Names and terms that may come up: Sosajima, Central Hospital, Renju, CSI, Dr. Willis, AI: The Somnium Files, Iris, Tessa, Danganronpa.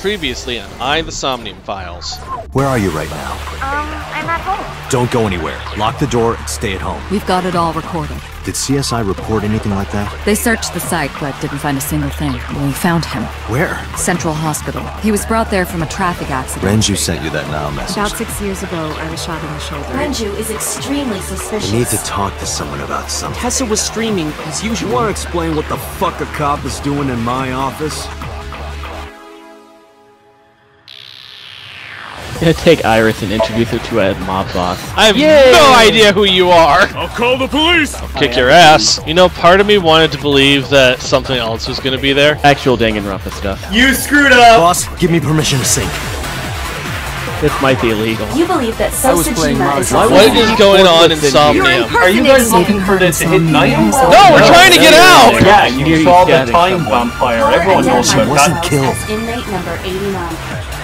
Previously on I, The Somnium Files. Where are you right now? I'm at home. Don't go anywhere. Lock the door and stay at home. We've got it all recorded. Did CSI report anything like that? They searched the site, but didn't find a single thing. We found him. Where? Central Hospital. He was brought there from a traffic accident. Renju sent you that now message. About 6 years ago, I was shot in the shoulder. Renju is extremely suspicious. I need to talk to someone about something. Tessa was streaming as usual. You want to explain what the fuck a cop is doing in my office? I'm gonna take Iris and introduce her to a mob boss. I have no idea who you are! I'll call the police! I'll kick your ass. You know, part of me wanted to believe that something else was gonna be there. Actual Danganronpa stuff. You screwed up! Boss, give me permission to sink. This might be illegal. You believe that Sosajima is... What is going on in Somnium? Are you guys looking for the hidden item? No, we're trying to get out! Yeah, you saw the time vampire. Everyone knows about that. Wasn't killed. Inmate number 89.